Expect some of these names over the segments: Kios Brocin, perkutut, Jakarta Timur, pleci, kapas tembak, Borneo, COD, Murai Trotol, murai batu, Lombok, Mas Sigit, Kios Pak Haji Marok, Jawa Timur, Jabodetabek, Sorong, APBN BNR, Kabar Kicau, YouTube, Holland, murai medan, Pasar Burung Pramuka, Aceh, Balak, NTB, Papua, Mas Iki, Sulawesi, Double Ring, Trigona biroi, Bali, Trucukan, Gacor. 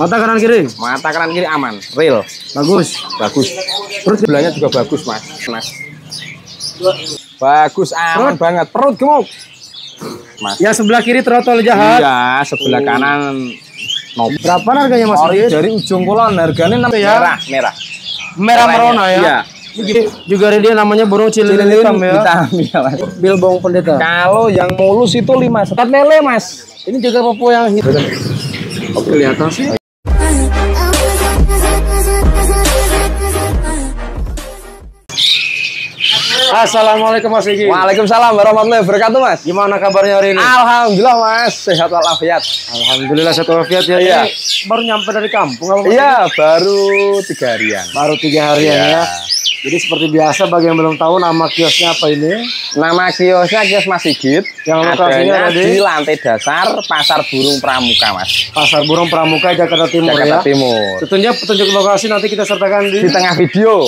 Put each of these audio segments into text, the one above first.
Mata kanan kiri? Mata kanan kiri aman, real. Bagus? Bagus. Perut sebelahnya juga bagus, Mas. Bagus, aman perut. Banget. Perut gemuk, Mas. Ya, sebelah kiri trotol jahat. Iya, sebelah kanan nopi. Berapa harganya, Mas? Dari ujung kulon, harganya 6 ya. Merah. Merah merona ya? Iya. Juga dia namanya burung cililin hitam ya. Bilbong pendeta. Kalau yang mulus itu 5 sekat lele, Mas. Ini juga Papua yang hitam. Kelihatan sih. Assalamualaikum Mas Iki. Waalaikumsalam warahmatullahi wabarakatuh, Mas. Gimana kabarnya hari ini? Alhamdulillah, Mas, sehat walafiat. Alhamdulillah sehat walafiat ya. Iya. Baru nyampe dari kampung apa? Iya, baru 3 harian. Baru 3 harian ya. Jadi seperti biasa bagi yang belum tahu nama kiosnya apa ini? Nama kiosnya Kios Mas Sigit. Yang lokasinya di lantai dasar Pasar Burung Pramuka, Mas. Pasar Burung Pramuka Jakarta Timur ya. Jakarta Timur. Tentunya petunjuk lokasi nanti kita sertakan di tengah video.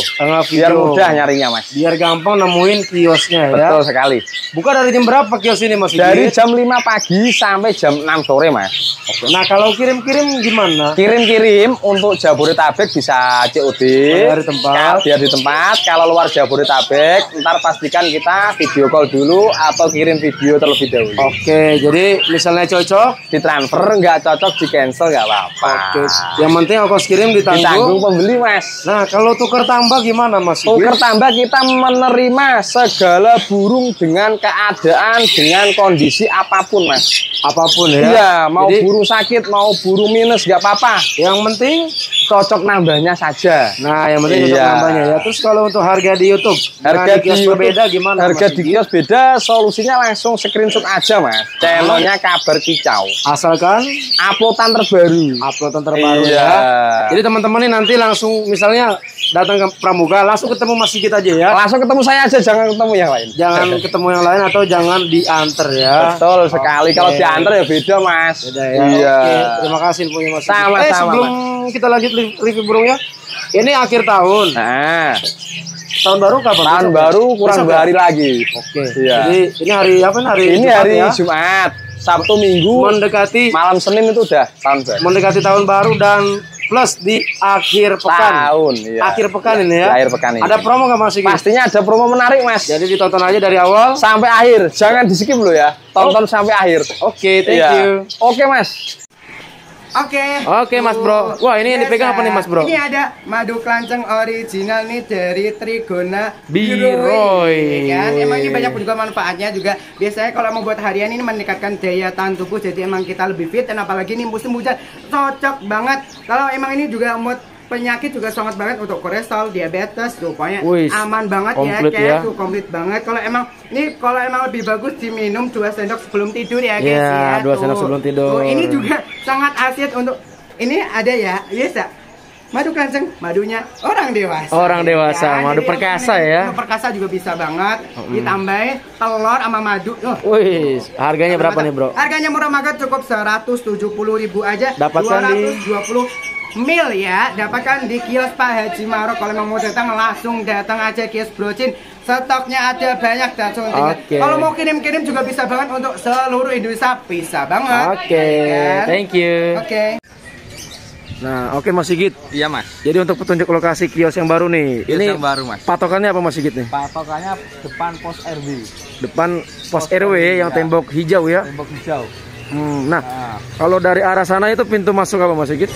Biar mudah nyarinya, Mas. Biar gampang nemuin kiosnya ya. Betul sekali. Buka dari jam berapa kios ini, Mas Sigit? Dari jam 5 pagi sampai jam 6 sore, Mas. Oke. Nah, kalau kirim-kirim gimana? Kirim-kirim untuk Jabodetabek bisa COD. Biar di tempat. Kalau luar Jabodetabek, ntar pastikan kita video call dulu atau kirim video terlebih dahulu. Oke, jadi misalnya cocok ditransfer, nggak cocok di cancel nggak apa-apa. Oke. Yang penting ongkos kirim ditanggung pembeli, Mas. Nah, kalau tukar tambah gimana, Mas? Tukar tambah kita menerima segala burung dengan keadaan, dengan kondisi apapun, Mas. Apapun ya. Iya, mau jadi, burung sakit, mau burung minus nggak apa-apa. Yang penting cocok nambahnya saja. Nah, yang penting cocok nambahnya ya. Terus kalau untuk harga di YouTube, harga di kios berbeda gimana? Harga di kios beda, solusinya langsung screenshot aja, Mas. Channelnya Kabar Kicau. Asalkan uploadan terbaru. Uploadan terbaru ya. Jadi teman-teman ini nanti langsung misalnya datang ke Pramuka, langsung ketemu Mas Sigit aja ya. Langsung ketemu saya aja, jangan ketemu yang lain. Jangan ketemu yang lain atau jangan diantar ya. Betul sekali. Kalau diantar ya beda, Mas. Beda ya. Iya. Oke, terima kasih infonya, Mas. Sama-sama. Sebelum kita lanjut review burungnya, ini akhir tahun. Nah, tahun baru kapan? Tahun baru kurang 2 hari lagi. Oke. Iya. Jadi ini hari apa? Hari ini Jumat, hari ya? Jumat, Sabtu Minggu mendekati malam Senin itu udah tahun baru. Mendekati tahun baru dan plus di akhir pekan. Akhir pekan ini ya. Akhir pekan ini. Ada promo nggak, Mas Iki? Pastinya ada promo menarik, Mas. Jadi ditonton aja dari awal sampai akhir. Jangan di skip dulu ya. Tonton sampai akhir. Oke, thank you. Oke, Mas. Oke, Mas Bro. Wah, ini yang dipegang apa nih, Mas Bro? Ini ada madu kelanceng original nih dari Trigona biroi. Ya kan? Emang ini banyak juga manfaatnya juga. Biasanya kalau mau buat harian ini meningkatkan daya tahan tubuh. Jadi emang kita lebih fit, dan apalagi ini musim hujan cocok banget. Kalau emang ini juga mood penyakit juga sangat banget untuk kolesterol, diabetes, rupanya aman banget ya, kayak tuh komplit banget. Kalau emang ini lebih bagus diminum 2 sendok sebelum tidur ya, guys. Iya, 2 sendok sebelum tidur. Ini juga sangat asyik untuk ini ada ya, madu kelanceng, madunya orang dewasa. Orang dewasa, ya. Madu perkasa ya. Perkasa juga bisa banget. Ditambahin telur sama madu. Wih, harganya berapa nih, Bro? Harganya murah banget, cukup 170.000 aja. Dapatkan 220 mil ya, dapatkan di kios Pak Haji Marok. Kalau mau datang langsung datang aja kios Brocin. Stoknya ada banyak dan contohnya. Kalau mau kirim-kirim juga bisa banget untuk seluruh Indonesia, bisa banget. Thank you. Nah, oke Mas Sigit. Iya, Mas. Jadi untuk petunjuk lokasi kios yang baru nih. Kios ini yang baru, Mas. Patokannya apa, Mas Sigit nih? Patokannya depan pos RW. Depan pos RW yang tembok hijau ya. Tembok hijau. Nah, kalau dari arah sana itu pintu masuk apa, Mas Sigit?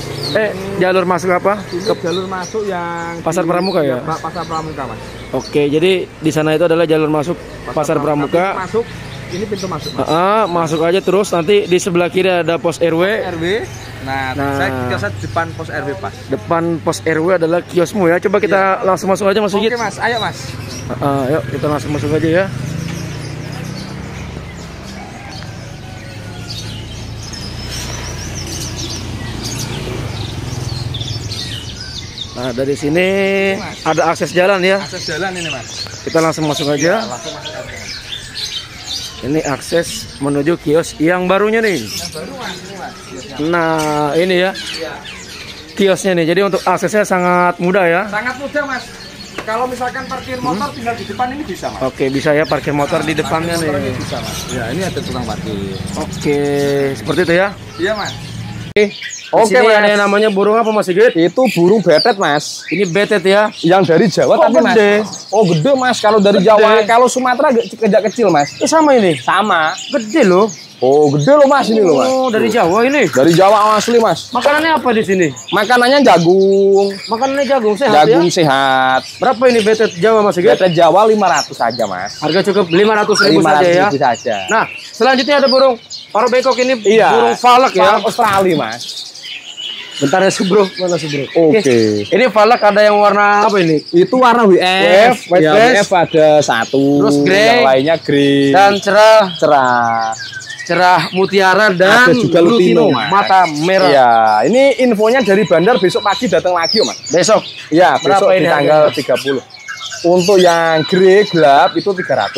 Jalur masuk apa? Jalur masuk yang Pasar Pramuka ya? Pasar Pramuka, Mas. Oke, jadi di sana itu adalah jalur masuk Pasar Pramuka. Masuk, ini pintu masuk, Mas. Masuk aja terus, nanti di sebelah kiri ada pos RW. Nah, saya depan pos RW, Pak. Depan pos RW adalah kiosmu ya. Coba kita langsung masuk aja, Mas Sigit. Oke, Mas. Ayo, Mas. Ayo, kita langsung masuk aja ya. Nah, dari sini ada akses jalan ya. Akses jalan ini, Mas. Kita langsung masuk aja. Ya, langsung masuk aja. Ini akses menuju kios yang barunya nih. Yang baru, Mas. Ini, Mas. Nah, ini ya. Kiosnya nih. Jadi untuk aksesnya sangat mudah ya. Sangat mudah, Mas. Kalau misalkan parkir motor tinggal di depan ini bisa, Mas. Oke, bisa ya parkir motor di depannya nih. Bisa, Mas. Ya, ini ada tukang parkir. Oke, seperti itu ya. Iya, Mas. Oke. Oke, ada yang namanya burung apa Mas Sigit? Itu burung betet Mas. Ini betet ya? Yang dari Jawa tapi gede. Mas. Oh gede Mas, kalau dari gede. Jawa, kalau Sumatera agak kecil Mas. Eh, sama ini? Sama. Gede loh. Oh gede loh Mas, ini loh Mas. Oh dari Jawa ini? Dari Jawa asli Mas. Makanannya apa di sini? Makanannya jagung. Makanannya jagung sehat. Jagung ya? Sehat. Berapa ini betet Jawa Mas? Betet Jawa 500 saja Mas. Harga cukup 500.000 saja ya. Saja. Nah selanjutnya ada burung paruh bekok ini, iya, burung falak ya. Australia Mas. Bentar ya Subro, mana Subro? Oke. Okay. Ini falak ada yang warna apa ini? Itu warna WF, white WF ada satu. Terus grey. Yang lainnya grey. Dan cerah. Cerah mutiara dan ada juga lutino, mata merah. Iya, ini infonya dari bandar, besok pagi datang lagi Mas. Besok? Iya, besok di tanggal 30. Untuk yang grey gelap itu 300.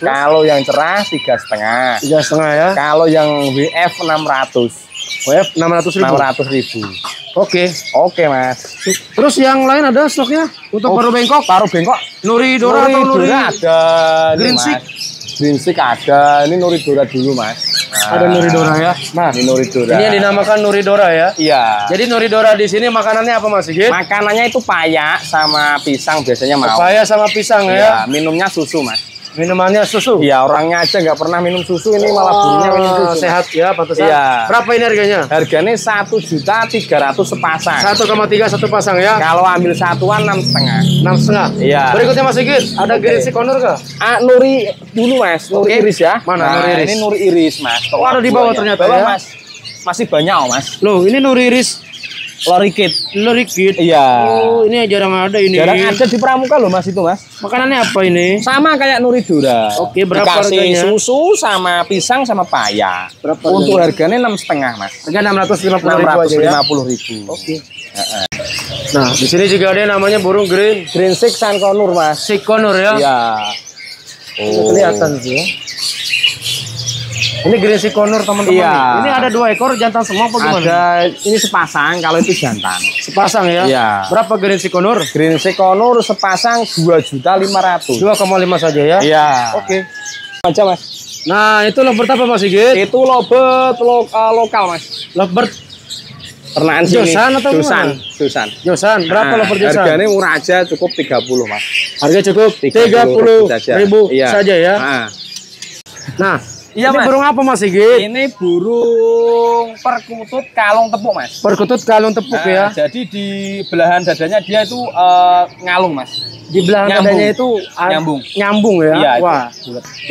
Kalau yang cerah 3,5. 3,5 ya. Kalau yang WF 600. WF 600.000. Oke, oke Mas. Terus yang lain ada stoknya untuk paruh bengkok? Paruh bengkok Nuridora atau Nuri ada. Grinsik ada, ini Nuridora dulu Mas. Nah, ada Nuridora ya, Mas. Ini Nuridora. Ini yang dinamakan Nuridora ya. Iya. Jadi Nuridora di sini makanannya apa Mas Sigit? Makanannya itu payak sama pisang biasanya mau. Payak sama pisang ya. Minumnya susu Mas. Minumannya susu. Iya, orangnya aja nggak pernah minum susu, ini malah burungnya minum susu. Sehat ya, pantesan. Iya. Berapa ini harganya? Harganya 1.300.000 sepasang. 1,3 satu pasang ya. Kalau ambil satuan 6,5. 6,5. Iya. Berikutnya Mas Sigit, ada geringsik konor nggak? Ah, Nuri dulu Mas. Nuri iris ya. Mana? Nah, Nuri iris. Ini Nuri iris Mas. Oh, ada di bawah ternyata ya. Mas. Masih banyak Mas. Loh, ini Nuri iris. Lorikit. Iya. Oh, ini jarang ada ini. Jarang ada di Pramuka loh Mas itu Mas. Makanannya apa ini? Sama kayak Nuridora. Oke, berapa harganya? Susu sama pisang sama paya. Berapa untuk harganya? 6,5 Mas. Harga 650.000. Oke. Nah, di sini juga ada namanya burung grinsik sankonur Mas. Sikonur ya? Iya. Oh. Kelihatan sih ya. Ini grinsik konor teman-teman. Iya. Ini ada 2 ekor jantan semua apa gimana? Ada, ini sepasang, kalau itu jantan. Sepasang ya? Iya. Berapa grinsik konor? Grinsik konor sepasang 2.500.000. 2,5 saja ya? Iya. Oke. Aja Mas. Nah, itu lovebird apa Mas Sigit? Itu lovebird lokal Mas. Lovebird ternaan sini. Josan atau Josan? Josan. Josan. Berapa lovebird Josan? Harganya murah aja, cukup 30 Mas. Harga cukup 30.000 saja ya. Nah. Iya, ini Mas. Burung apa Mas Sigit? Ini burung perkutut kalung tepuk Mas. Perkutut kalung tepuk ya. Jadi di belahan dadanya dia itu ngalung Mas. Di belahan dadanya itu nyambung ya. Iya, wah.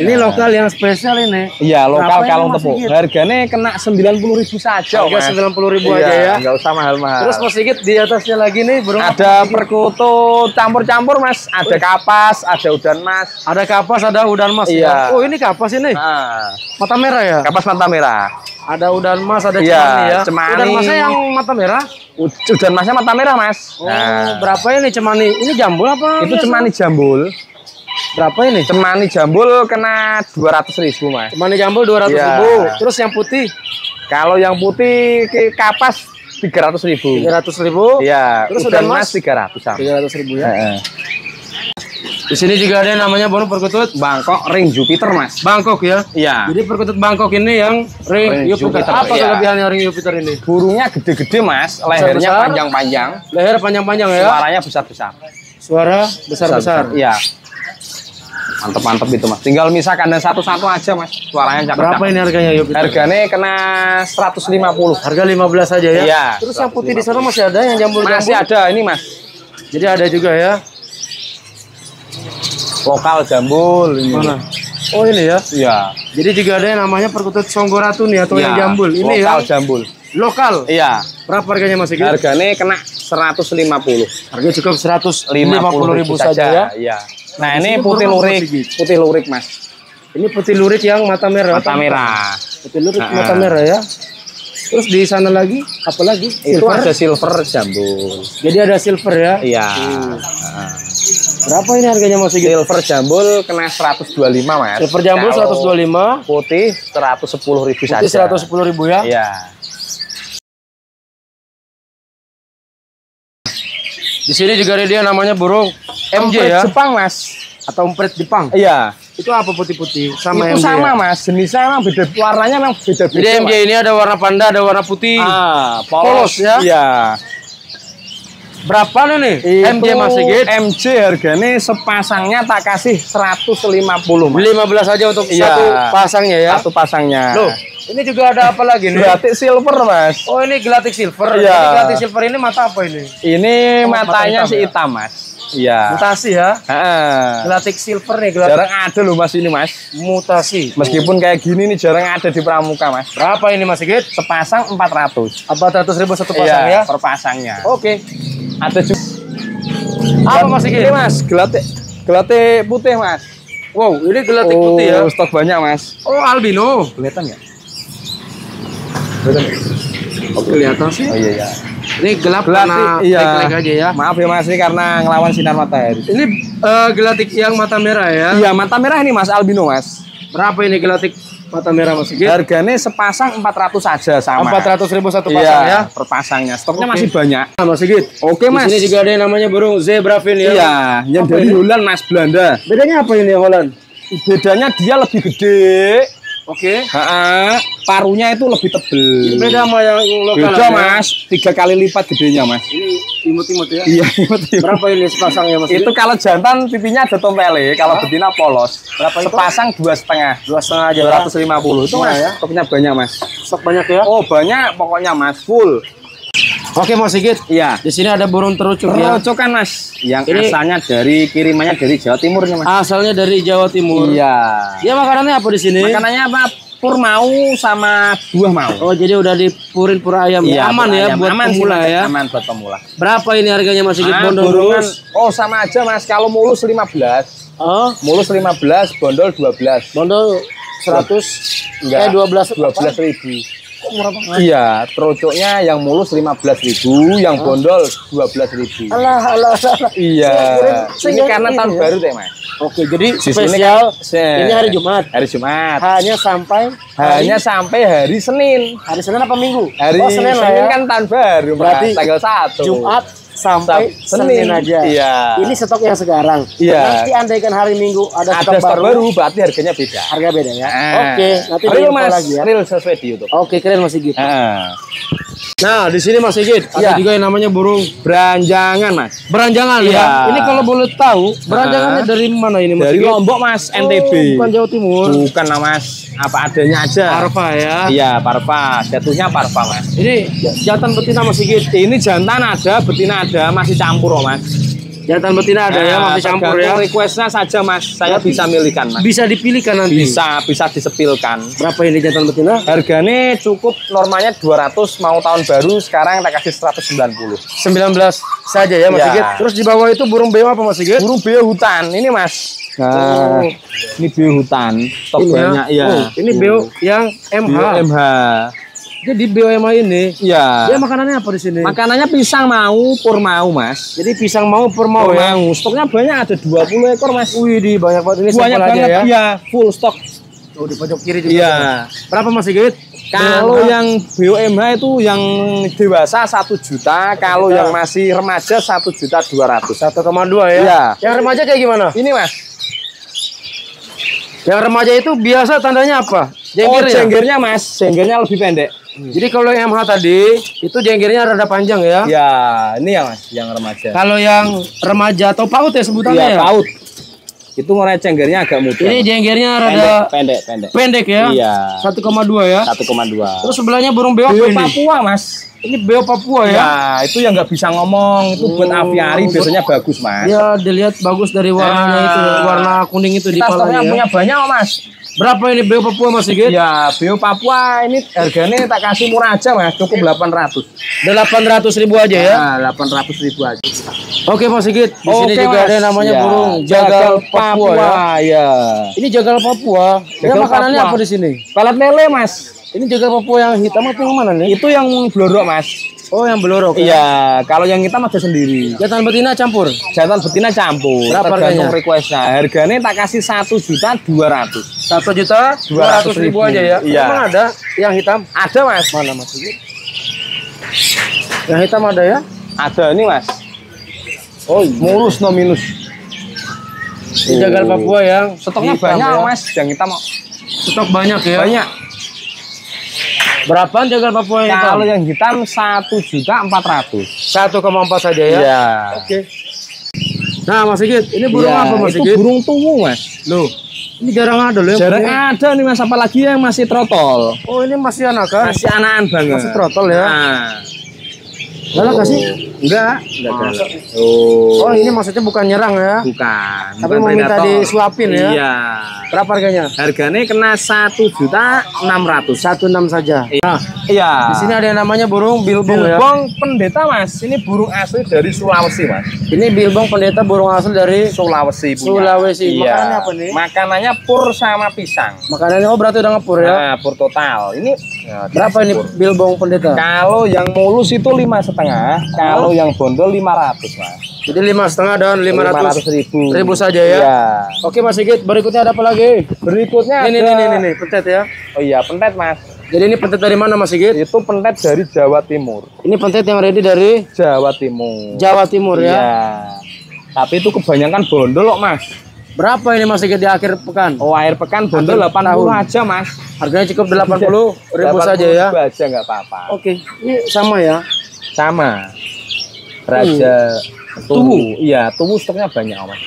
Ini lokal yang spesial ini. Iya, lokal kalung tepuk. Harganya kena 90.000 saja. Harga 90.000 aja ya. Enggak usah mahal-mahal. Terus Mas Sigit di atasnya lagi nih burung ada perkutut campur-campur Mas. Ada kapas, ada udan Mas. Ada kapas, ada udan Mas. Iya. Oh, ini kapas ini. Mata merah ya? Kapas mata merah. Ada udan mas, ada cemani ya? Cemani. Udan masnya yang mata merah? Udan masnya mata merah Mas. Oh, berapa ini cemani? Ini jambul apa? Itu cemani jambul. Berapa ini? Cemani jambul kena 200.000 Mas. Cemani jambul 200.000. Terus yang putih? Kalau yang putih kapas 300.000. 300.000? Iya. Terus udan mas 300. 300.000 ya. Di sini juga ada yang namanya burung perkutut Bangkok ring Jupiter Mas. Bangkok ya? Iya. Jadi perkutut Bangkok ini yang ring Jupiter. Apa kelebihannya ring Jupiter ini? Burungnya gede-gede Mas, lehernya panjang-panjang. Leher panjang-panjang ya? Suaranya besar-besar. Suara besar-besar? Iya. Mantep-mantep itu Mas. Tinggal misah kandang satu-satu aja Mas. Suaranya cakep. Berapa ini harganya Jupiter? Harganya kena 150. Harga 15 saja ya? Iya. Terus yang putih di sana masih ada yang jambul-jambul? Masih ada ini Mas. Jadi ada juga ya? Lokal jambul ini. Mana? Oh ini ya? Iya. Jadi juga ada yang namanya perkutut Songgoratu nih atau yang jambul. Ini lokal ya? Jambul. Lokal? Iya. Berapa harganya Mas Iki? Harganya kena 150. Harga cukup 150.000 saja ya? Iya. Nah ini putih lurik. Putih lurik Mas. Ini putih lurik yang mata merah. Mata merah. Putih lurik mata merah ya. Terus di sana lagi, apa lagi? Itu ada silver jambul. Jadi ada silver ya? Iya. Berapa ini harganya Mas Sigit? Silver jambul kena 125 Mas. Silver jambul 125, putih 110.000 saja. Putih 110.000 ya? Iya. Di sini juga ada dia namanya burung MJ ya. Jepang Mas. atau umpret Jepang. Iya. Itu apa putih-putih? Sama itu MG sama ya? Mas, jenisnya emang beda, warnanya emang beda-beda. Jadi MG ini ada warna panda, ada warna putih. Ah, polos ya? Iya. Berapa nih? Itu MG Mas Sigit? MG harganya sepasangnya tak kasih 150 Mas. 15 aja untuk iya, satu pasangnya ya? Satu pasangnya. Loh, ini juga ada apa lagi nih? Gelatik silver Mas. Oh ini gelatik silver? Iya. Ini gelatik silver ini mata apa ini? Ini matanya hitam, si hitam ya? Mas. Iya. Mutasi ya? Gelatik silver nih gelatik. Jarang ada loh Mas ini Mas. Mutasi. Meskipun kayak gini nih jarang ada di Pramuka Mas. Berapa ini Mas Sigit? Sepasang 400. 400.000 satu pasang iya, ya? Per pasangnya. Oke. Ada juga apa Mas Iki? Ini Mas, gelatik putih Mas. Wow, ini gelatik putih ya? Stok banyak Mas. Oh, albino. Kelihatan ya? Kelihatan ya? Oh, kelihatan sih. Oh iya ya. Ini gelap karena tek-tek aja ya. Maaf ya Mas, ini karena ngelawan sinar matahari. Ini gelatik yang mata merah ya? Iya, mata merah ini Mas, albino Mas. Berapa ini gelatik mata merah Mas Iki? Harganya sepasang 400 saja sama. 400.000 satu pasang iya, ya? Per pasangnya. Stoknya okay, masih banyak. Mas Iki. Oke Mas. Di sini juga ada yang namanya burung zebra fin ya. Iya, yang dari Holland Mas, Belanda. Bedanya apa ini Holland? Bedanya dia lebih gede. Oke. Okay. Parunya itu lebih tebel. Beda sama yang lokal. Beda Mas, 3 kali lipat gedenya Mas. Ini imut-imut ya? Iya, imut-imut. Berapa ini sepasangnya Mas? Itu kalau jantan pipinya ada tompele, kalau betina polos. Berapa itu? Sepasang 2,5. 2,5 aja. 250. Itu Mas ya? Stoknya banyak Mas. Stok banyak ya? Oh banyak, pokoknya Mas full. Oke Mas Sigit. Iya. Di sini ada burung terucuk ya. Terucukan Mas. Yang ini asalnya dari kirimannya dari Jawa Timur nih Mas. Asalnya dari Jawa Timur. Iya. Dia makanannya apa di sini? Makanannya apa? Pur mau sama buah mau. Oh jadi udah dipurin pur ayam. Iya, aman ya ayam, buat aman pemula sih, ya. Aman buat pemula. Berapa ini harganya Mas Sigit? Bondol mulus. Oh sama aja Mas. Kalau mulus 15. Oh. Mulus 15, bondol 12. Bondol 100 enggak. 12.000. Kok murah banget? Iya, terucuknya yang mulus 15.000, yang bondol 12.000. Alah. Iya. Ini karena tahun baru deh Mas. Oke, jadi spesial ini hari Jumat. Hari Jumat. Hanya sampai hari Senin. Hari Senin apa Minggu? Hari Senin kan tahun baru. Berarti tanggal 1. Jumat sampai Senin aja. Iya. Ini stok yang sekarang. Iya. Nanti andaikan hari Minggu ada stok baru, berarti harganya beda. Harga beda ya. Oke, nanti dijual lagi ya. Real sesuai di YouTube. Oke, keren Mas Sigit. Nah, di sini Mas Sigit ada juga yang namanya burung beranjangan, Mas. Beranjangan ya. Ini kalau boleh tahu, beranjangannya dari mana ini Mas? Dari Lombok Mas, NTB. Oh, bukan Jawa Timur. Bukan lah Mas, apa adanya aja. Parpa ya. Iya, parpa. Jatuhnya parpa Mas. Ini jantan betina Mas Sigit. Ini jantan ada, betina ada, masih campur oh, Mas. Jantan betina ada ya, masih campur ya. Requestnya saja Mas, saya bisa milihkan Mas. Bisa dipilihkan nanti. Bisa disepilkan. Berapa ini jantan betina? Harganya cukup normalnya 200, mau tahun baru sekarang kita kasih 190. 19 saja ya Mas Sigit. Terus di bawah itu burung beo apa Mas Sigit? Burung beo hutan ini Mas. Nah, ini beo hutan. Stok banyak ya. Ini beo yang MH. Jadi BOMA ini, ya. Dia makanannya apa di sini? Makanannya pisang mau, pur mau Mas. Jadi pisang mau, pur mau ya. Stoknya banyak, ada 20 ekor Mas. Wih, di banyak banget ini. Banyak banget ya. Iya, full stok. Tuh di pojok kiri juga. Iya. Berapa Mas Sigit? Kalau yang BOMA itu yang dewasa 1 juta, kalau yang masih remaja 1.200.000. 1,2 ya. Iya. Yang remaja kayak gimana? Ini Mas. Yang remaja itu biasa tandanya apa? Jenggernya. Oh, jenggernya Mas. Jenggernya lebih pendek. Jadi kalau yang MH tadi itu jenggernya rada panjang ya? Ya, ini ya Mas, yang remaja. Kalau yang remaja atau paut ya sebutannya ya? Iya, paut. Itu mulai jenggernya agak mudah. Ini jenggernya rada pendek ya? Iya. 1,2 ya? 1,2. Terus sebelahnya burung beo ini? Beo Papua Mas. Ini beo Papua ya? Ya, itu yang nggak bisa ngomong. Itu buat aviari biasanya bagus Mas. Ya, dilihat bagus dari warnanya itu, warna kuning itu di palanya. Kita stoknya punya banyak Mas. Berapa ini beo Papua Mas Sigit? Ya, beo Papua ini harganya tak kasih murah aja Mas, cukup 800. 800.000 aja ya? Nah, 800.000 aja. Oke Mas Sigit, di sini juga ada namanya burung jagal Papua ya. Ini jagal Papua. Jagal makanannya apa di sini? Kalat lele Mas. Ini jagal Papua yang hitam apa yang mana nih? Itu yang blorok Mas. Oh yang blorok? Iya, kalau yang hitam ada sendiri. Jantan betina campur? Jantan betina campur. Berapa harganya? Tergantung requestnya. Harganya tak kasih 1.200.000. 1.200.000 aja ya? Iya. Emang ada yang hitam? Ada Mas. Mana Mas? Yang hitam ada ya? Ada ini Mas. Oh mulus no minus. Jagal Papua yang stoknya banyak ya. Mas, yang hitam kok. Stok banyak ya? Banyak. Berapaan jagal Papua yang hitam? Kalau yang hitam 1.400.000. 1,4 saja ya? Iya. Oke. Nah, Mas Sigit, ini burung apa Mas Sigit? Itu burung tungu, Mas. Loh, ini jarang ada loh. Jarang ada nih Mas, apalagi yang masih trotol. Oh, ini masih anakan? Masih anakan banget. Masih trotol ya? Nah. Galak gak sih? Enggak galak. Oh, ini maksudnya bukan nyerang ya? Bukan. Tapi mau minta disuapin ya? Iya. Berapa harganya? Harganya kena 1.600.000. 1.6 saja. Nah, iya. Di sini ada yang namanya burung bilbong. Bilbong ya? Pendeta Mas. Ini burung asli dari Sulawesi Mas. Ini bilbong pendeta burung asli dari Sulawesi. Sulawesi. Iya. Makanannya apa nih? Makanannya pur sama pisang. Makanannya oh berarti udah ngepur ya? Nah, pur total. Ini ya, berapa ini bilbong pendeta? Kalau yang mulus itu 5,5, kalau yang bondol 500 Mas. Jadi 5,5 dan 500.000 saja ya. Iya. Oke Mas Sigit, berikutnya ada apa lagi? Berikutnya ini ada... ini pentet ya. Oh iya, pentet Mas. Jadi ini pentet dari mana Mas Sigit? Itu pentet dari Jawa Timur. Ini pentet yang ready dari Jawa Timur. Jawa Timur ya. Iya. Tapi itu kebanyakan bondol kok Mas. Berapa ini Mas Sigit di akhir pekan? Oh, akhir pekan bondol 80 aja Mas. Harganya cukup 80.000 saja ya. 80 aja nggak apa-apa. Oke, ini sama ya. Sama raja tungu, iya tungu stoknya banyak Mas.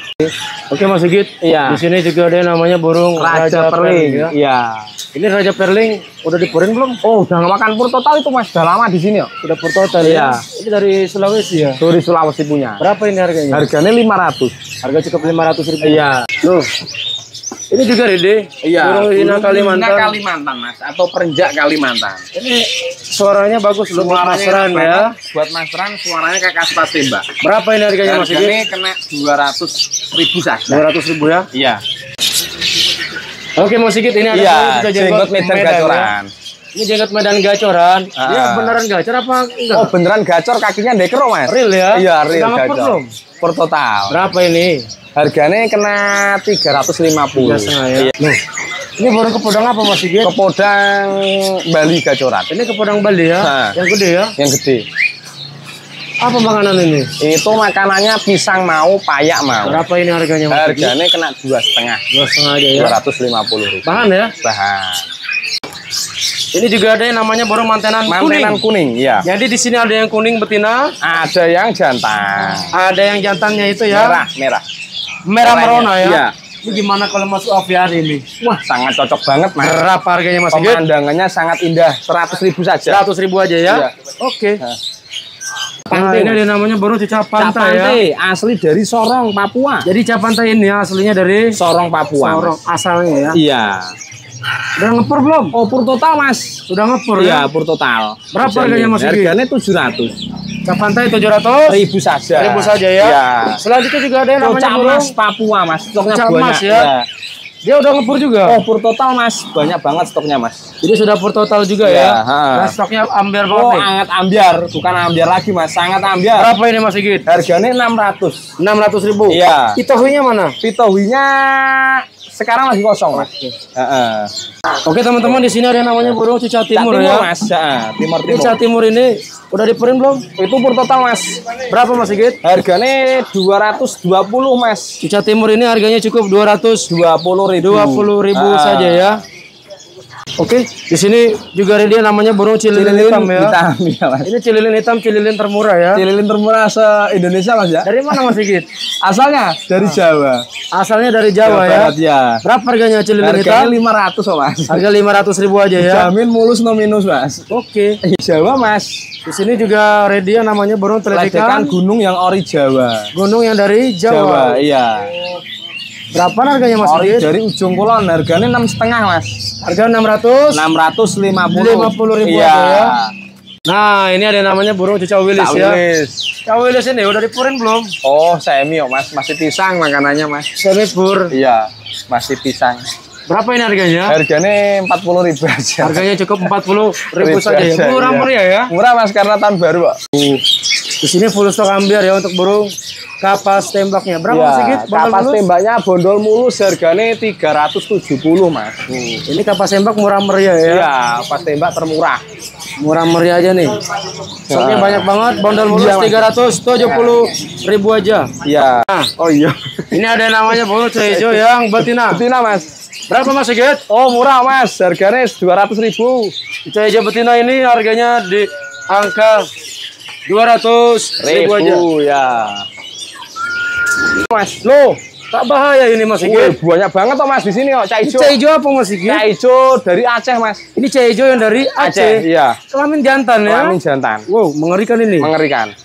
Oke Mas Sigit, iya. Di sini juga ada namanya burung raja perling, ya. Iya. Ini raja perling udah dipurin belum? Oh, udah makan pur total itu Mas, udah lama di sini ya. Udah pur total iya. Ya. Ini dari Sulawesi ya. Dari Sulawesi punya. Berapa ini harganya? Harganya 500. Harga cukup 500.000. Iya. Loh. Ini juga Rede, iya, burung hina Kalimantan. Kalimantan Mas, atau perenjak Kalimantan. Ini suaranya bagus loh, buat Mas Ran ya. Buat Mas Ran suaranya kayak kapas tembak. Berapa ini harganya Mas Sigit? Ini kena 200.000 saja. 200.000 ya? Iya. Oke Mas Sigit, ini ada juga jenggot medan gacoran. Ini jenggot medan gacoran. Iya, beneran gacor apa enggak? Oh, beneran gacor, kakinya dekro Mas. Real ya? Iya, real gacor. Per total. Berapa ini? Harganya kena 350. Ya. Loh, ini baru kepodang apa Mas Sigit? Kepodang Bali gacoran. Ini kepodang Bali ya? Nah, yang gede ya? Yang gede. Apa makanan ini? Itu makanannya pisang mau, payak mau. Berapa ini harganya Mas Sigit? Harganya kena 2,5. 2,5 aja ya? 250.000. Bahan ya? Bahan. Ini juga ada yang namanya burung mantenan kuning. Mantenan kuning, ya. Jadi di sini ada yang kuning betina, ada yang jantan. Ada yang jantannya itu ya? Merah merona ya. Iya. Ini gimana kalau masuk aviari ini? Wah, sangat cocok banget Mas. Berapa harganya Mas Sigit? Pemandangannya sangat indah. 100.000 saja. 100.000 aja ya. Iya. Oke. Nah. Pantai, ini ada namanya baru cicak pantai ya. Asli dari Sorong, Papua. Jadi cicak pantai ini aslinya dari Sorong, Papua. Sorong asalnya ya. Iya. Udah ngepur belum? Oh, pur total Mas. Sudah ngepur ya? Iya, pur total. Berapa harganya Mas Sigit? Harganya 700. Ke pantai 700.000 saja. 1.000 saja ya. Ya. Selanjutnya juga ada yang namanya burung Papua Mas. Stoknya banyak ya. Ya. Dia udah ngepur juga. Oh, pur total Mas. Banyak banget stoknya Mas. Jadi sudah pur total juga ya. Nah, stoknya ambiar banget. Oh, sangat ambiar. Bukan ambiar lagi Mas, sangat ambiar. Berapa ini Mas Sigit? Harganya 600. 600.000. Iya. Pitohuinya mana? Pitohuinya sekarang lagi kosong Mas. Oke teman-teman, di sini ada yang namanya burung cicak timur ya Mas. Timur. Cicak timur ini udah dipurin belum? Itu pur total Mas. Berapa Mas Sigit? Harganya 220 Mas. Cicak timur ini harganya cukup 220.000 saja ya. Oke, di sini juga ada dia namanya burung cililin hitam ya. Ya Mas. Ini cililin hitam, cililin termurah ya. Cililin termurah se-Indonesia Mas ya. Dari mana Mas Sigit? Asalnya dari Jawa. Asalnya dari Jawa ya. Ya. Berapa harganya cililin hitam? Harganya 500 oh, Mas. Harga 500.000 aja ya. Jamin mulus no minus Mas. Oke. Jawa Mas. Di sini juga ready yang namanya burung teledekan gunung yang ori Jawa. Gunung yang dari Jawa. Iya. Berapa harganya Mas Sigit? Dari ujung kulon, harganya 6,5 Mas. Harga 650.000 iya. Aja ya. Nah, ini ada yang namanya burung cicak wilis ya. Cicak wilis ini udah dipurin belum? Oh, semi oh Mas, masih pisang makanannya Mas. Semi pur. Iya, masih pisang. Berapa ini harganya? Harganya 40.000 aja. Harganya cukup 40.000 saja ya. Murah ya. Murah Mas karena tahun baru, Pak. Di sini full stok ambiar ya untuk burung kapas tembaknya. Berapa Mas Sigit? Kapas tembaknya bondol mulus harganya 370, Mas. Ini kapas tembak murah meriah ya. Iya, kapas tembak termurah. Murah meriah aja nih. Soalnya banyak banget, bondol mulus 370 ribu aja. Iya. Nah, oh iya. Ini ada yang namanya bulu hijau yang betina. Betina, Mas. Berapa Mas Sigit? Oh, murah, Mas. Harganya 200.000. Hijau betina ini harganya di angka 200.000 aja. Ya. Mas, lo tak bahaya ini Mas Iki. Banyak banget toh Mas di sini kok. Cah hijau apa Mas Iki? Cah hijau dari Aceh, Mas. Ini cah hijau yang dari Aceh. Iya. Kelamin jantan ya. Kelamin jantan. Wow, mengerikan ini. Mengerikan.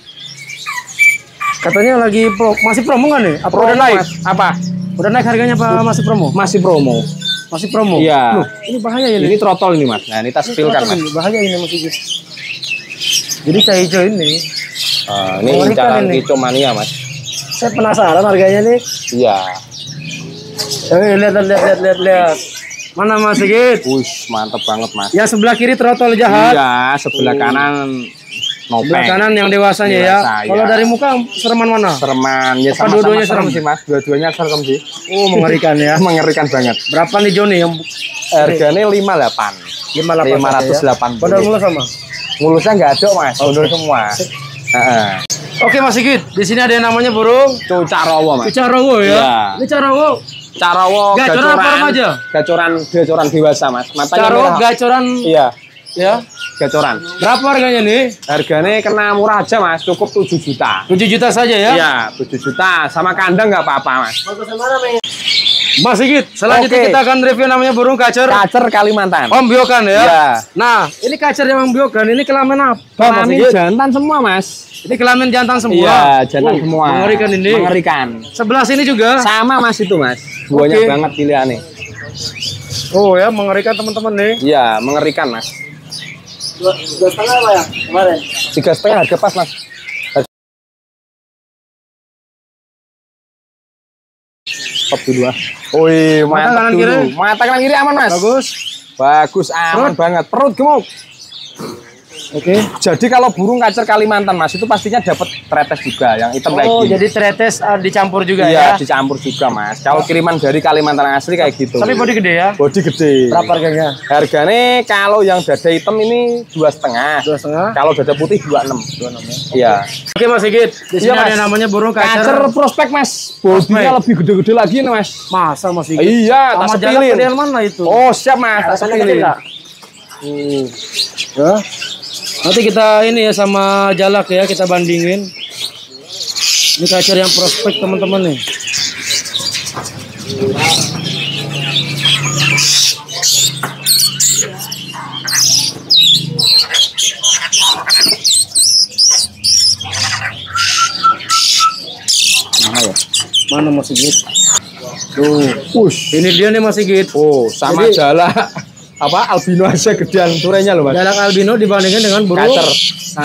Katanya lagi masih promo kan nih? Apa udah naik? Mas? Apa? Udah naik harganya apa masih promo? Masih promo. Masih promo. Iya. Loh, ini bahaya ini. Ini trotol ini, Mas. Nah, ini tas pilkan, Mas. Ini bahaya ini Mas Iki. Jadi cah hijau ini. Ini jangan kicau mania, Mas. Saya penasaran harganya nih. Iya. Lihat. Mana Mas Sigit? Wush, mantep banget Mas. Yang sebelah kiri trotol jahat. Iya, sebelah kanan nopeng. Sebelah kanan yang dewasanya ya. Kalau dari muka sereman mana? Sereman. Ya sama-sama dua-duanya serem sih Mas. Dua-duanya serem sih. Oh, mengerikan ya. Mengerikan banget. Berapa nih Joni yang harganya 58. 580. Bondol mulus sama? Mulusnya nggak ada Mas. Bondol semua. Oke Mas Sigit, di sini ada yang namanya burung carawo, Mas. Carawo ya. Ini carawo gacoran dewasa, Mas. Matanya carawo gacoran. Iya. Ya, gacoran. Berapa harganya nih? Harganya kena murah aja, Mas. Cukup 7 juta. 7 juta saja ya? Iya, 7 juta. Sama kandang nggak apa-apa, Mas. Mas Sigit, selanjutnya kita akan review namanya burung kacer. Kacer Kalimantan. Ombyokan ya. Nah, ini kacer yang ombyokan. Ini kelamin apa? Kelamin jantan semua, Mas. Ini kelamin jantan semua. Iya, jantan semua. Mengerikan ini. Mengerikan. Sebelah sini juga. Sama, Mas itu, Mas. Banyak banget pilihannya. Oh ya, mengerikan teman-teman nih. Iya, mengerikan, Mas. 3,5 apa ya kemarin? 3,5 harga pas, Mas. Top dulu. Wih, mata kanan kiri. Mata kanan kiri aman, Mas. Bagus. Bagus, aman banget. Perut gemuk. Oke. Jadi kalau burung kacer Kalimantan, Mas, itu pastinya dapat tretes juga yang hitam kayak gini. Oh, jadi tretes dicampur juga ya. Iya, dicampur juga, Mas. Kalau kiriman dari Kalimantan asli kayak gitu. Tapi bodi gede ya? Bodi gede. Berapa harganya? Harganya kalau yang dada hitam ini 2,5. 2,5. Kalau dada putih 2,6. 2,6 ya. Iya. Oke, Mas Sigit. Di sini ada namanya burung kacer prospek, Mas. Bodinya lebih gede-gede lagi nih, Mas. Masa Mas Sigit? Iya, tas pilih. Pilihan mana itu? Oh, siap, Mas. Tas pilih. Ya. Nanti kita ini ya sama jalak ya, kita bandingin. Ini kacer yang prospek, teman-teman nih. Mana Mas Sigit? Tuh, push. Ini dia nih Mas Sigit. Oh, sama jala apa albino aja gedean turenya loh, Mas. Jalak albino dibandingkan dengan burung kacer.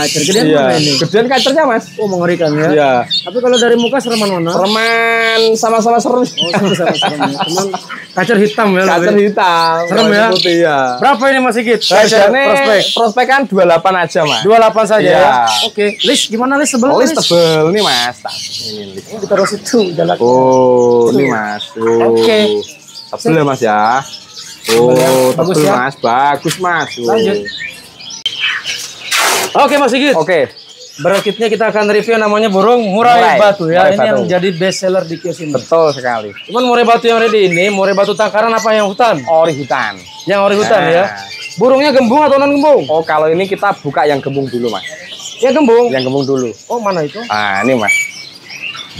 Kacer gedean mana ini? Gedean kacernya, Mas. Oh, mengerikan ya. Iya. Tapi kalau dari muka sereman mana? Sereman sama-sama serem. Oh, sama-sama serem. Cuman kacer hitam ya. Kacer hitam. Serem ya. Putih, ya. Berapa ini Mas Sigit? Prospek kan 28 aja, Mas. 28 saja ya. Oke. List gimana list tebel? List tebel nih, Mas. Ini list. Kita taruh situ jalak. Oh, ini Mas. Oke. Tebel ya, Mas ya. Oh, bagus ya. Mas, bagus Mas. Lanjut. Oke Mas Sigit. Oke. Berikutnya kita akan review namanya burung murai batu ya. Ini yang jadi best seller di kios ini. Betul sekali. Cuman murai batu yang ready ini, murai batu takaran apa yang hutan? Ori hutan. Yang ori hutan ya. Burungnya gembung atau non gembung? Oh, kalau ini kita buka yang gembung dulu, Mas. Yang gembung? Yang gembung dulu. Oh, mana itu? Ah, ini Mas.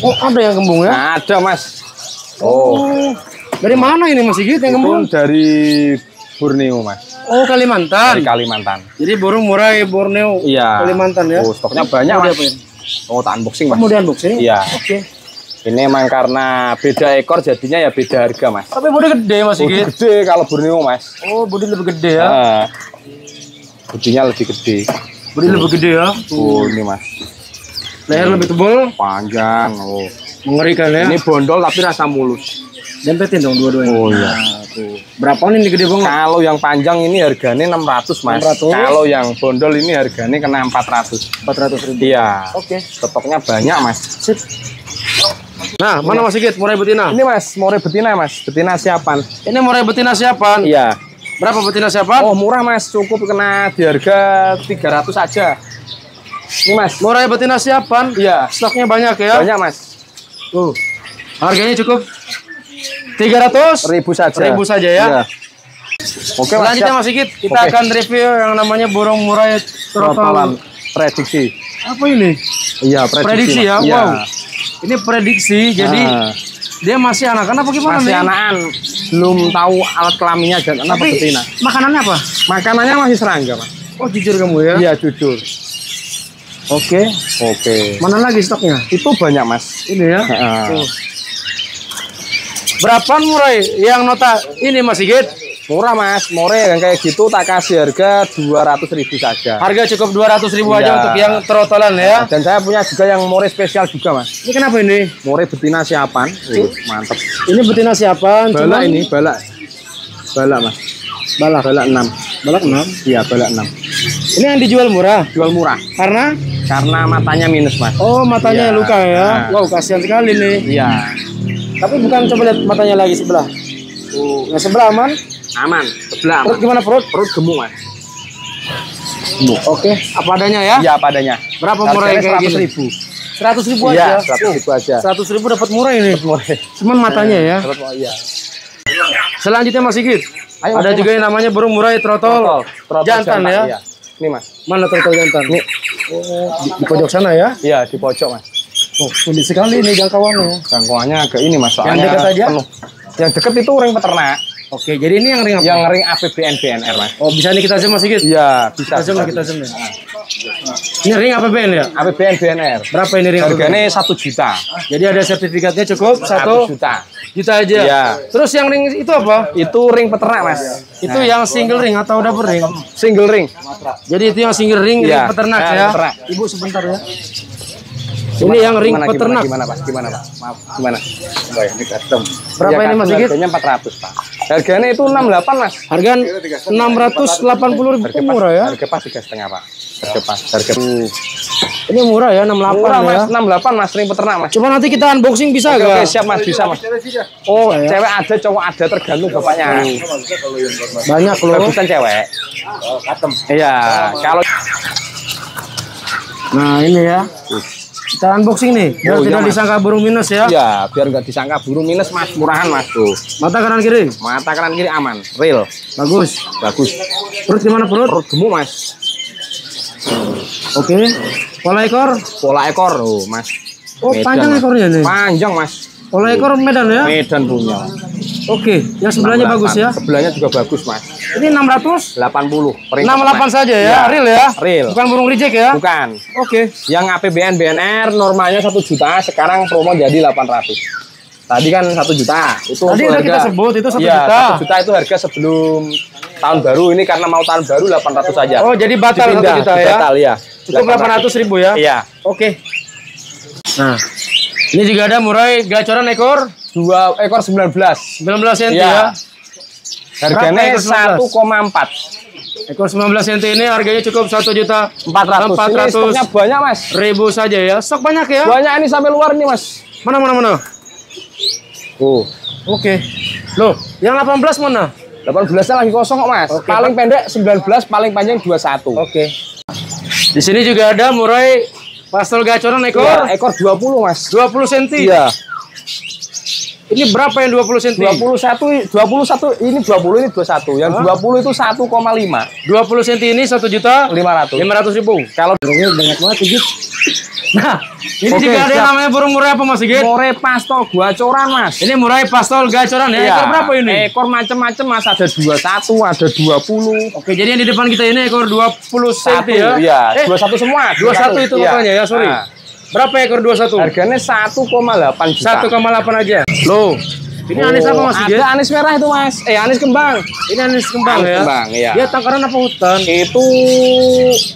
Oh, ada yang gembung ya? Ada, Mas. Oh. Dari mana ini Mas Sigit yang gembung? Dari Borneo, Mas. Oh, Kalimantan. Dari Kalimantan. Jadi burung murai Borneo. Iya. Kalimantan ya. Oh, stoknya banyak. Oh, tak unboxing, Mas. Mau di unboxing? Iya. Oke. Ini emang karena beda ekor jadinya ya beda harga, Mas. Tapi bodi gede Mas Sigit. Bodi gede kalau Borneo, Mas. Oh, bodi lebih gede ya. Bodinya lebih gede. Bodi lebih gede ya. Oh, ini Mas. Leher lebih tebal. Panjang. Oh. Mengerikan ya. Ini bondol tapi rasa mulus. Dempetin dong dua-duanya. Oh iya. Nah, berapaan ini gede banget? Kalau yang panjang ini harganya 600 Mas. 600. Kalau yang bondol ini harganya kena 400. 400.000. Iya. Oke. Okay. Stoknya banyak Mas. Sip. Nah, ini. Mana Mas Sigit? Murai betina. Ini Mas, murai betina Mas. Betina siapan? Ini murai betina siapan? Iya. Berapa betina siapan? Oh, murah Mas. Cukup kena di harga 300 aja. Ini Mas, murai betina siapan? Iya. Stoknya banyak ya? Banyak Mas. Harganya cukup 300.000 saja. 1.000 saja ya. Iya. Oke, selanjutnya Mas Sigit, kita akan review yang namanya burung murai trotolan. Prediksi. Apa ini? Iya, prediksi ya. Iya. Wow. Ini prediksi, jadi dia masih anak-anak apa gimana? Masih anak-anak. Belum tahu alat kelaminnya dan anak betina. Makanannya apa? Makanannya masih serangga, Mas. Oh, jujur kamu ya? Iya, jujur. Oke. Oke. Mana lagi stoknya? Itu banyak, Mas. Ini ya. Berapaan murai yang nota ini Mas Sigit? Murah Mas, murai yang kayak gitu tak kasih harga 200.000 saja. Harga cukup 200.000 aja untuk yang trotolan ya. Dan saya punya juga yang murai spesial juga Mas. Ini kenapa ini? Murai betina siapan. Mantap. Ini betina siapan? Balak ini, balak. Balak Mas. Balak, balak 6. Balak 6? Iya, balak 6. Ini yang dijual murah? Jual murah. Karena? Karena matanya minus Mas. Oh, matanya luka ya. Wow, kasihan sekali nih. Iya. Tapi bukan, coba lihat matanya lagi sebelah. Yang sebelah aman? Aman. Sebelah aman. Perut gimana perut? Perut gemuk Mas. Gemuk. Oke. Apa adanya ya? Iya, apa adanya. Berapa murahnya kayak gini? 100.000 aja. 100.000 aja. 100.000 dapat murah ini. Cuman matanya ya. Iya. Selanjutnya Mas Sigit. Ada juga yang namanya burung murai trotol. Jantan ya. Ini Mas. Mana trotol jantan? Nih. Di pojok sana ya? Iya, di pojok Mas. Oh, sulit sekali ini jangkauannya. Jangkauannya agak ini Mas, yang dekat aja. Penuh. Yang dekat itu ring peternak. Oke, jadi ini yang ring apa? Yang ring APBN BNR Mas. Oh, bisa nih kita zoom Mas Sigit? Iya, bisa. Kita zoom. Ini ring APBN ya? APBN BNR. Berapa ini ring? Harganya 1 juta. Jadi ada sertifikatnya cukup 1 juta aja. Iya. Terus yang ring itu apa? Itu ring peternak Mas. Itu yang single ring atau double ring? Single ring. Jadi itu yang single ring, ring peternak ya. Ibu sebentar ya. Ini yang ring peternak. Gimana Pak? Maaf, gimana? Berapa ini Mas Sigit? Harganya 400 Pak. Harganya itu 68 Mas. Harga 680.000 murah ya? Harga pas 3,5 Pak. Harga pas. Ini murah ya 68. Murah Mas, 68 Mas, ring peternak Mas. Coba nanti kita unboxing bisa enggak? Oke, siap Mas, bisa Mas. Oh, cewek ada, cowok ada, tergantung bapaknya. Banyak loh. Bukan cewek. Iya, kalau nah, ini ya. Kita unboxing nih, biar tidak disangka burung minus ya. Iya, biar nggak disangka burung minus Mas, murahan Mas tuh. Mata kanan kiri? Mata kanan kiri aman, real. Bagus. Bagus. Perut gimana perut? Perut gemuk Mas. Oke. Pola ekor? Pola ekor tuh Mas. Oh, medan, panjang Mas. Ekornya nih? Panjang Mas. Pola ekor Medan ya? Medan punya. Oke, yang sebelahnya bagus ya? Sebelahnya juga bagus Mas. Ini 680. 68 saja ya, real ya? Real. Bukan burung reject ya? Bukan. Oke. Yang APBN BNR normalnya 1 juta, sekarang promo jadi 800. Tadi kan 1 juta. Itu tadi udah kita sebut itu 1 juta. 1 juta itu harga sebelum tahun baru, ini karena mau tahun baru 800 saja. Oh, jadi batal 1 juta ya? Batal ya. Cukup 800.000 ya? Iya. Oke. Nah, ini juga ada murai gacoran ekor 19 cm ya. Harganya 1,4. Ekor 19 cm ini harganya cukup 1.400.000. Stoknya banyak Mas. Ribu saja ya. Stok banyak ya. Banyak ini sampai luar nih Mas. Mana. Oh. Oke. Loh, yang 18 mana? 18-nya lagi kosong kok Mas. Okay. Paling pendek 19, paling panjang 21. Oke. Di sini juga ada murai pastel gacoran ekor ya, ekor 20 Mas. 20 cm. Iya. Ini berapa yang 20 cm? 21 ini 20 ini 21. Yang 20 itu 1,5. 20 cm ini 1.500.000. Kalau burungnya banyak banget Sigit. Nah, ini juga ada yang namanya burung murai apa Mas Sigit? Murai pastol gacoran Mas. Ini murai pastol gacoran ya. Ekor berapa ini? Ekor macam-macam Mas, ada 21, ada 20. Oke, jadi yang di depan kita ini ekor 20 cm ya. Iya, 21 semua. 21 itu totalnya ya, sorry. Berapa ekor 21? Harganya 1,8 juta. 1,8 aja. Loh, Ini anis apa Mas? Ada anis merah itu Mas. Anis kembang. Ini anis kembang ya. Kembang, iya. Dia tangkaran apa hutan? Itu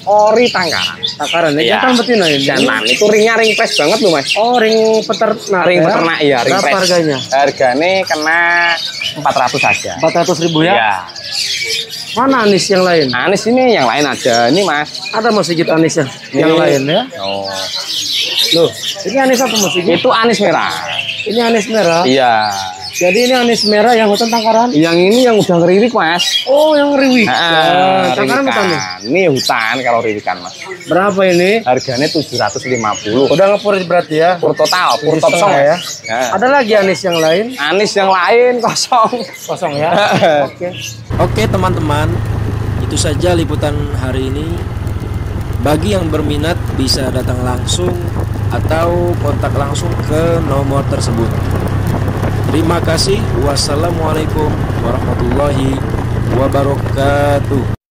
ori tangkaran. Tangkaran ini kan betina ini. Jantan. Itu ringnya ring pes banget loh Mas. Oh, ring peternak. Ring peternak ya, ring pes. Harganya? Harganya kena 400 saja. 400.000 ya? Iya. Mana anis yang lain? Anis ini yang lain ada ini Mas. Ada Mas Sigit anisnya. Yang lain ya? Oh. Loh, ini anis apa Mas Sigit? Itu anis merah. Ini anis merah? Iya. Jadi ini anis merah yang hutan tangkaran? Yang ini yang udah ngeriwik Mas. Oh, yang ngeriwik. Tangkaran hutan nih? Ini hutan kalau ngeriwikan Mas. Berapa ini? Harganya 750. Udah ngepur berarti ya? Pur total, pur top song ya. Ada lagi anis yang lain? Anis yang lain kosong. Kosong ya? Oke. Oke teman-teman, itu saja liputan hari ini. Bagi yang berminat bisa datang langsung atau kontak langsung ke nomor tersebut. Terima kasih. Wassalamualaikum warahmatullahi wabarakatuh.